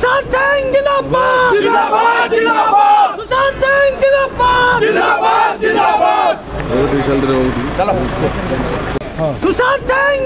सुशांत सिंह जिंदाबाद जिंदाबाद जिंदाबाद, सुशांत सिंह जिंदाबाद जिंदाबाद जिंदाबाद, सुशांत सिंह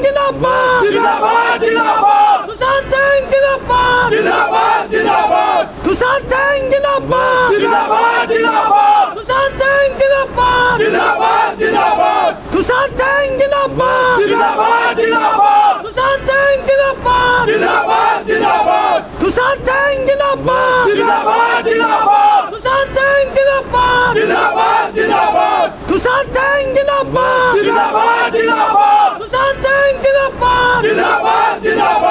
जिंदाबाद जिंदाबाद जिंदाबाद, सुशांत सिंह जिंदाबाद जिंदाबाद जिंदाबाद, सुशांत सिंह जिंदाबाद जिंदाबाद जिंदाबाद, सुशांत सिंह जिंदाबाद जिंदाबाद जिंदाबाद, सुशांत सिंह जिंदाबाद जिंदाबाद जिंदाबाद, सुशांत सिंह जिंदाबाद जिंदाबाद जिंदाबाद, सुशांत सिंह जिंदाबाद जिंदाबाद जिंदाबाद, सुशांत सिंह जिंदाबाद जिंदाबाद जिंदाबाद, सुशांत सिंह जिंदाबाद जिंदाबाद जिंदाबाद, सुशांत सिंह जिंदाबाद जिंदाबाद जिंदाबाद, सुशांत सिंह जिंदाबाद जिंदाबाद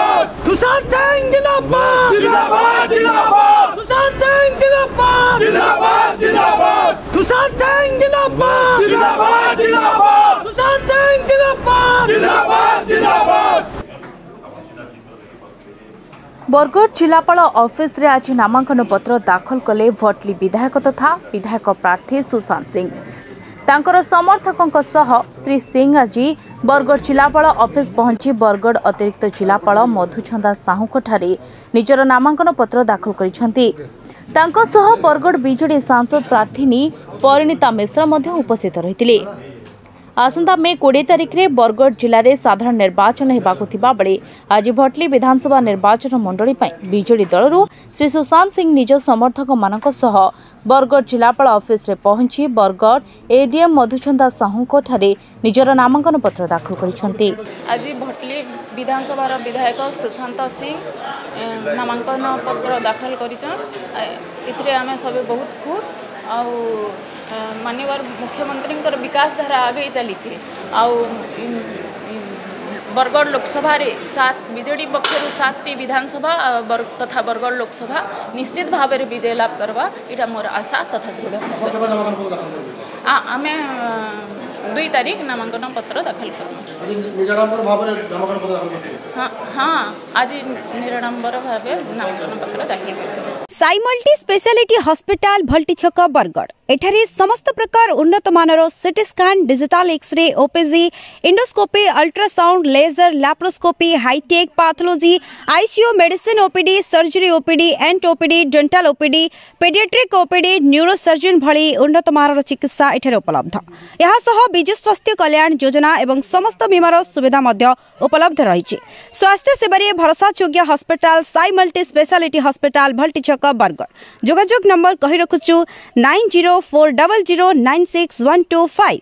जिंदाबाद, सुशांत सिंह जिंदाबाद जिंदाबाद जिंदाबाद, सुशांत सिंह जिंदाबाद जिंदाबाद जिंदाबाद, सुशांत सिंह जिंदाबाद जिंदाबाद जिंदाबाद। बरगढ़ जिलापाल ऑफिस रे आज नामांकन पत्र दाखल कले भटली विधायक तथा विधायक प्रार्थी सुशांत सिंह। तांकर समर्थकों सह श्री सिंह आज बरगढ़ जिलापाल ऑफिस पहुंची बरगढ़ अतिरिक्त जिलापाल मधुचंदा साहू निजर नामांकन पत्र दाखल करिछंती। तांको सह बरगढ़ बिजेडी सांसद प्रार्थीनी परिणीता मिश्रा मध्य उपस्थित रहितिले। आसंता मे 20 तारीख रे बरगढ़ जिले में साधारण निर्वाचन हेबाकु थिबा बेले आज भटली विधानसभा निर्वाचन मंडली पई बिजेडी दलरू श्री सुशांत सिंह निज समर्थक मानक सह बरगढ़ जिलापाल ऑफिस रे पहुंची बरगढ़ एडीएम मधुचंदा साहू को ठारे निजर नामांकन पत्र दाखल करिसंती। आज भटली विधानसभा विधायक सुशांत सिंह नामांकन पत्र दाखल करिसन, इतरे आमे सबे बहुत खुश आ माननीय मुख्यमंत्री विकास धारा आगे चली बरगढ़ लोकसभा रे सात बिजेडी पक्षर 7टी विधानसभा तथा बरगढ़ लोकसभा निश्चित भाव में विजय लाभ करवा इटा मोर आशा तथा दृढ़। आम 2 तारीख नामांकन पत्र दाखिल कर। हाँ आज निराडम्बर भाव नामांकन पत्र दाखिल कर। सैल मल्टी स्पेशलिटी हॉस्पिटल भल्टी छक बरगढ़ एठारे समस्त प्रकार उन्नत मानर CT scan, digital x ray, OPG, endoscopy, ultrasound, laser, laparoscopy, hi tech pathology, ICU, medicine OPD, surgery OPD, ENT OPD, dental OPD, paediatric OPD, neuro surgeon भली उन्नत मानर चिकित्सा एठारे उपलब्ध। यहाँ सह विजु स्वास्थ्य कल्याण योजना एवं समस्त बीमार सुविधा मध्य उपलब्ध रही। स्वास्थ्य सेवार भरोसा योग्य हॉस्पिटल सैल मल्टी स्पेशलिटी हॉस्पिटल भल्टी छक बरगढ़। जोगाजोग नंबर कही रखुचु 9040096125।